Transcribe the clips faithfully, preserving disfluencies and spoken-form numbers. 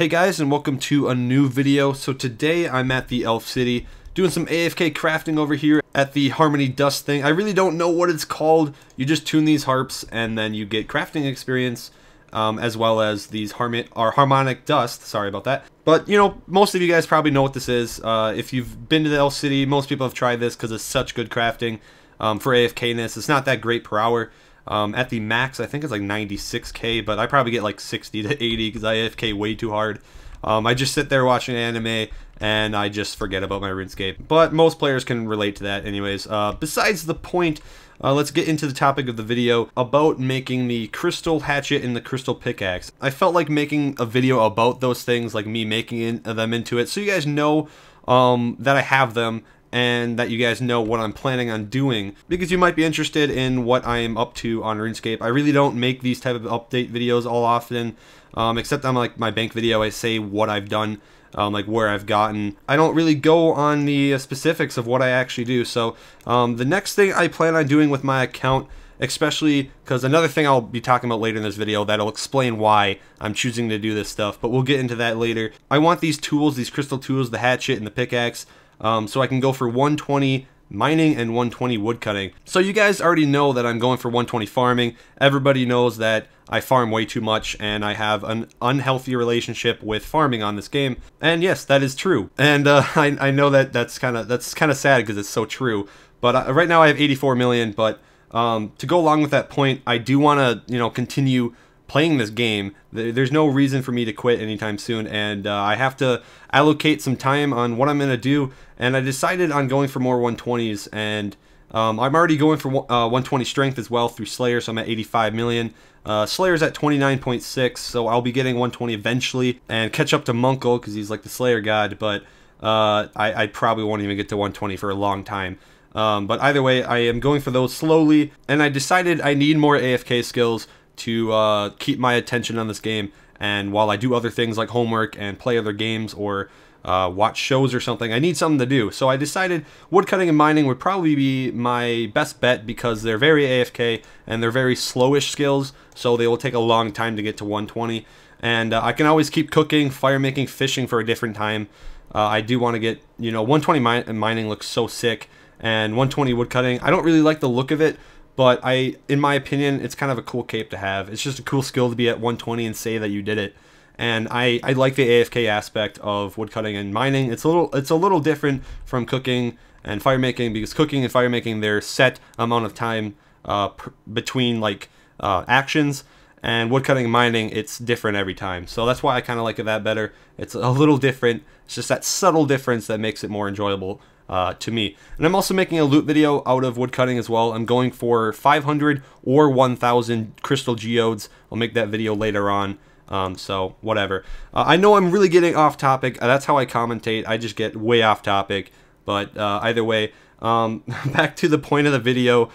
Hey guys, and welcome to a new video. So today I'm at the Elf City doing some A F K crafting over here at the Harmony Dust thing. I really don't know what it's called. You just tune these harps and then you get crafting experience um, as well as these harmon or harmonic dust. Sorry about that. But you know, most of you guys probably know what this is. Uh, if you've been to the Elf City, most people have tried this because it's such good crafting um, for A F K-ness. It's not that great per hour. Um, at the max, I think it's like ninety-six K, but I probably get like sixty to eighty because I A F K way too hard. Um, I just sit there watching anime and I just forget about my RuneScape. But most players can relate to that anyways. Uh, besides the point, uh, let's get into the topic of the video about making the crystal hatchet and the crystal pickaxe. I felt like making a video about those things, like me making in, them into it, so you guys know um, that I have them. And that you guys know what I'm planning on doing, because you might be interested in what I am up to on RuneScape. I really don't make these type of update videos all often, um, except on like my bank video I say what I've done, um, like where I've gotten. I don't really go on the specifics of what I actually do, so um, the next thing I plan on doing with my account, especially because another thing I'll be talking about later in this video that'll explain why I'm choosing to do this stuff, but we'll get into that later. I want these tools, these crystal tools, the hatchet and the pickaxe, Um, so I can go for one twenty mining and one twenty wood cutting. So you guys already know that I'm going for one twenty farming. Everybody knows that I farm way too much and I have an unhealthy relationship with farming on this game. And yes, that is true. And uh, I, I know that that's kind of that's kind of sad because it's so true. But I, right now I have eighty-four million. But um, to go along with that point, I do want to you know continue playing this game. There's no reason for me to quit anytime soon, and uh, I have to allocate some time on what I'm gonna do, and I decided on going for more one twenties, and um, I'm already going for uh, one twenty strength as well through Slayer, so I'm at eighty-five million. Uh, Slayer's at twenty-nine point six, so I'll be getting one twenty eventually, and catch up to Munkle, because he's like the Slayer god, but uh, I, I probably won't even get to one twenty for a long time. Um, but either way, I am going for those slowly, and I decided I need more A F K skills to uh, keep my attention on this game, and while I do other things like homework and play other games or uh, watch shows or something, I need something to do. So I decided woodcutting and mining would probably be my best bet because they're very A F K and they're very slowish skills, so they will take a long time to get to one twenty. And uh, I can always keep cooking, fire making, fishing for a different time. Uh, I do want to get, you know, one twenty min mining looks so sick, and one twenty woodcutting, I don't really like the look of it, but I, in my opinion, it's kind of a cool cape to have. It's just a cool skill to be at one twenty and say that you did it. And I, I like the A F K aspect of woodcutting and mining. It's a little, it's a little different from cooking and fire making, because cooking and fire making, they're set amount of time uh, per, between like uh, actions. And woodcutting and mining, it's different every time. So that's why I kind of like it that better. It's a little different. It's just that subtle difference that makes it more enjoyable uh, to me. And I'm also making a loot video out of woodcutting as well. I'm going for five hundred or one thousand crystal geodes. I'll make that video later on. Um, so whatever. Uh, I know I'm really getting off topic. That's how I commentate. I just get way off topic. But uh, either way, um, back to the point of the video.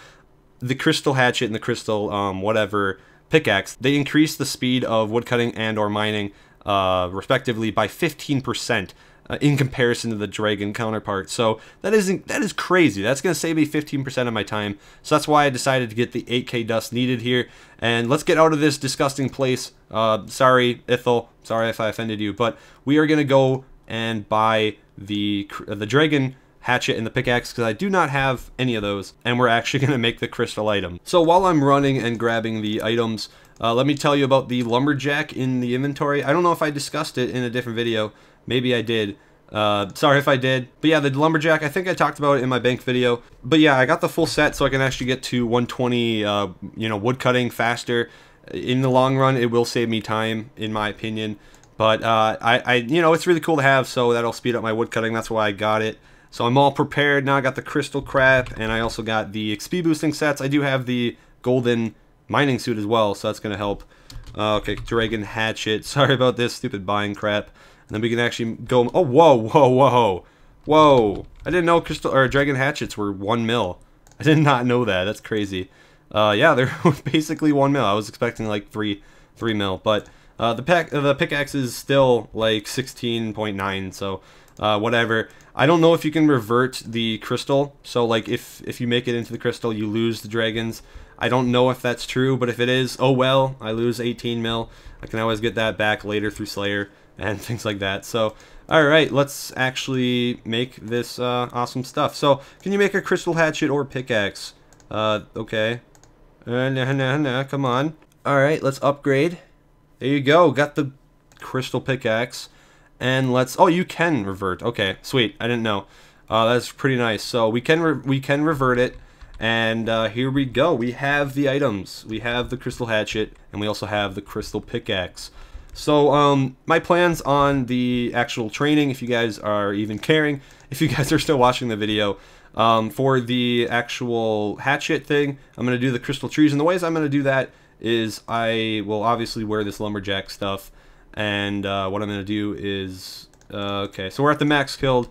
The crystal hatchet and the crystal um, whatever pickaxe, they increase the speed of woodcutting and or mining uh, respectively by fifteen percent uh, in comparison to the dragon counterpart. So that isn't, that is crazy. That's going to save me fifteen percent of my time. So that's why I decided to get the eight K dust needed here. And let's get out of this disgusting place. Uh, sorry, Ithil. Sorry if I offended you, but we are going to go and buy the, the dragon hatchet and the pickaxe, because I do not have any of those, and we're actually going to make the crystal item. So while I'm running and grabbing the items, uh, let me tell you about the lumberjack in the inventory. I don't know if I discussed it in a different video. Maybe I did. Uh, sorry if I did. But yeah, the lumberjack, I think I talked about it in my bank video. But yeah, I got the full set so I can actually get to one twenty uh, you know, wood cutting faster. In the long run, it will save me time, in my opinion. But uh, I, I, you know, it's really cool to have, so that'll speed up my wood cutting. That's why I got it. So I'm all prepared now. I got the crystal crap, and I also got the X P boosting sets. I do have the golden mining suit as well, so that's going to help. Uh, okay, dragon hatchet. Sorry about this stupid buying crap. And then we can actually go. Oh, whoa, whoa, whoa, whoa! I didn't know crystal or dragon hatchets were one mil. I did not know that. That's crazy. Uh, yeah, they're basically one mil. I was expecting like three, three mil, but uh, the pack, the pickaxe is still like sixteen point nine. So. Uh, whatever. I don't know if you can revert the crystal, so like if if you make it into the crystal you lose the dragons. I don't know if that's true, but if it is, oh well, I lose eighteen mil. I can always get that back later through Slayer. and things like that. So all right, let's actually make this uh, awesome stuff. So can you make a crystal hatchet or pickaxe? Uh, okay. Uh, nah, nah, nah, come on. All right, let's upgrade. There you go, got the crystal pickaxe. And let's, oh, you can revert. Okay, sweet, I didn't know. Uh, that's pretty nice. So we can, re we can revert it. And uh, here we go. We have the items. We have the crystal hatchet, and we also have the crystal pickaxe. So um, my plans on the actual training, if you guys are even caring, if you guys are still watching the video, um, for the actual hatchet thing, I'm going to do the crystal trees. And the ways I'm going to do that is I will obviously wear this lumberjack stuff. And uh, what I'm going to do is... Uh, okay, so we're at the max killed.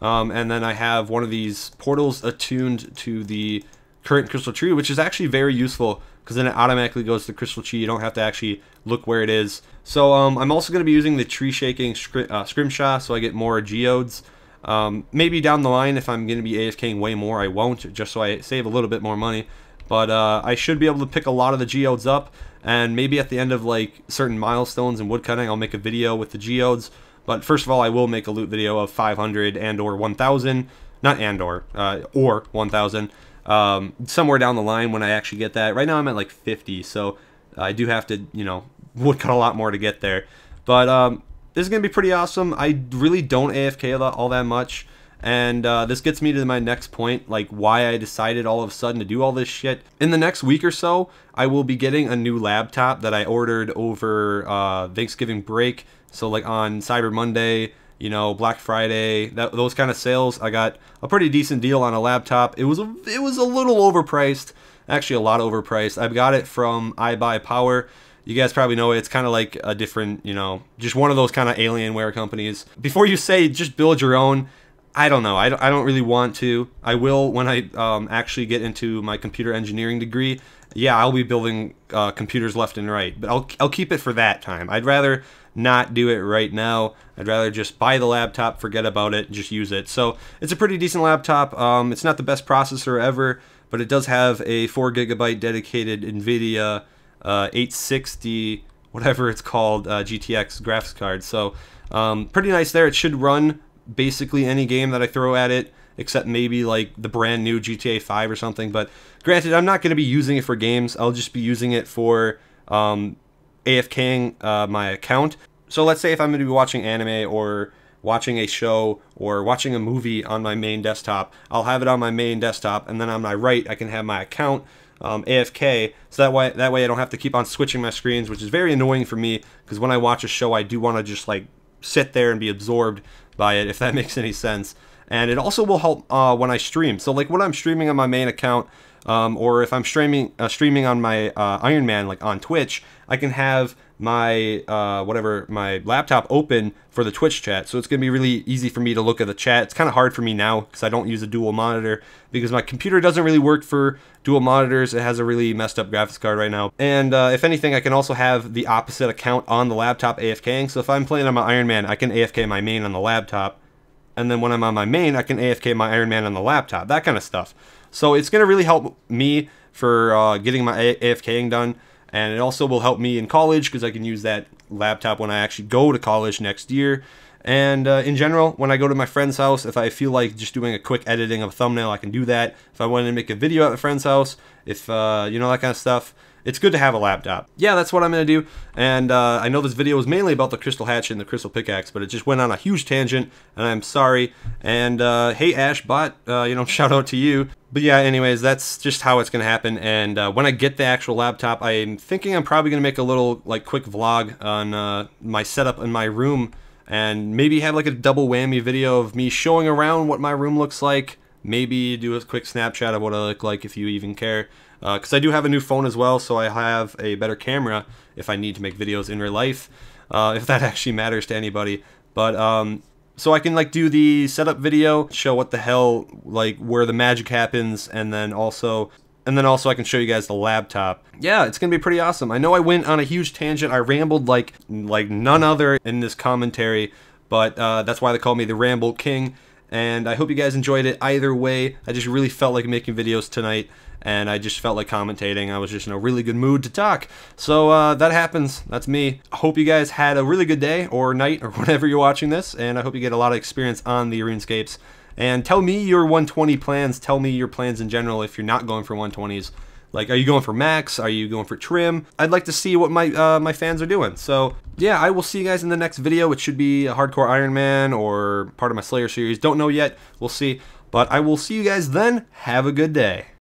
Um, and then I have one of these portals attuned to the current crystal tree, which is actually very useful because then it automatically goes to the crystal tree. You don't have to actually look where it is. So um, I'm also going to be using the tree shaking scrim uh, scrimshaw so I get more geodes. Um, maybe down the line, if I'm going to be AFKing way more, I won't, just so I save a little bit more money. But uh, I should be able to pick a lot of the geodes up, and maybe at the end of like certain milestones in woodcutting, I'll make a video with the geodes. But first of all, I will make a loot video of five hundred and or one thousand, not and or, uh, or one thousand, um, somewhere down the line when I actually get that. Right now I'm at like fifty, so I do have to, you know, woodcut a lot more to get there. But um, this is going to be pretty awesome. I really don't A F K all that much, and uh, this gets me to my next point, like why I decided all of a sudden to do all this shit. In the next week or so, I will be getting a new laptop that I ordered over uh, Thanksgiving break. So like on Cyber Monday, you know, Black Friday, that, those kind of sales, I got a pretty decent deal on a laptop. It was a, it was a little overpriced, actually a lot overpriced. I've got it from iBuyPower. You guys probably know it. It's kind of like a different, you know, just one of those kind of Alienware companies. Before you say just build your own, I don't know. I don't, I don't really want to. I will when I um, actually get into my computer engineering degree. Yeah, I'll be building uh, computers left and right, but I'll, I'll keep it for that time. I'd rather not do it right now. I'd rather just buy the laptop, forget about it, and just use it. So it's a pretty decent laptop. Um, it's not the best processor ever, but it does have a four gigabyte dedicated NVIDIA uh, eight sixty, whatever it's called, uh, G T X graphics card. So um, pretty nice there. It should run basically any game that I throw at it, except maybe like the brand new G T A five or something. But granted, I'm not going to be using it for games. I'll just be using it for um, AFKing uh, my account. So let's say if I'm going to be watching anime or watching a show or watching a movie on my main desktop, I'll have it on my main desktop, and then on my right I can have my account um, A F K, so that way, that way I don't have to keep on switching my screens, which is very annoying for me because when I watch a show I do want to just like sit there and be absorbed by it, if that makes any sense. And it also will help uh, when I stream. So like when I'm streaming on my main account, um, or if I'm streaming uh, streaming on my uh, Iron Man, like on Twitch, I can have my uh, whatever my laptop open for the Twitch chat. So it's gonna be really easy for me to look at the chat. It's kind of hard for me now because I don't use a dual monitor because my computer doesn't really work for dual monitors. It has a really messed up graphics card right now. And uh, if anything, I can also have the opposite account on the laptop AFKing. So if I'm playing on my Iron Man, I can A F K my main on the laptop. And then when I'm on my main, I can A F K my Iron Man on the laptop, that kind of stuff. So it's going to really help me for uh, getting my A F K ing done. And it also will help me in college because I can use that laptop when I actually go to college next year. And uh, in general, when I go to my friend's house, if I feel like just doing a quick editing of a thumbnail, I can do that. If I wanted to make a video at a friend's house, if uh, you know, that kind of stuff. It's good to have a laptop. Yeah, that's what I'm going to do. And uh, I know this video was mainly about the crystal hatchet and the crystal pickaxe, but it just went on a huge tangent, and I'm sorry. And uh, hey, Ashbot, uh, you know, shout out to you. But yeah, anyways, that's just how it's going to happen. And uh, when I get the actual laptop, I'm thinking I'm probably going to make a little, like, quick vlog on uh, my setup in my room, and maybe have, like, a double whammy video of me showing around what my room looks like. Maybe do a quick snapshot of what I look like if you even care. Because uh, I do have a new phone as well, so I have a better camera if I need to make videos in real life, uh, if that actually matters to anybody. But um, so I can like do the setup video, show what the hell, like where the magic happens, and then also, and then also I can show you guys the laptop. Yeah, it's gonna be pretty awesome. I know I went on a huge tangent. I rambled like like none other in this commentary, but uh, that's why they call me the Ramble King. and I hope you guys enjoyed it. Either way, I just really felt like making videos tonight, and I just felt like commentating. I was just in a really good mood to talk. So uh, that happens. That's me. I hope you guys had a really good day or night or whenever you're watching this, and I hope you get a lot of experience on the RuneScapes. And tell me your one twenty plans. Tell me your plans in general if you're not going for one twenties. Like, are you going for max? Are you going for trim? I'd like to see what my uh, my fans are doing. So, yeah, I will see you guys in the next video. It should be a Hardcore Iron Man or part of my Slayer series. Don't know yet. We'll see. But I will see you guys then. Have a good day.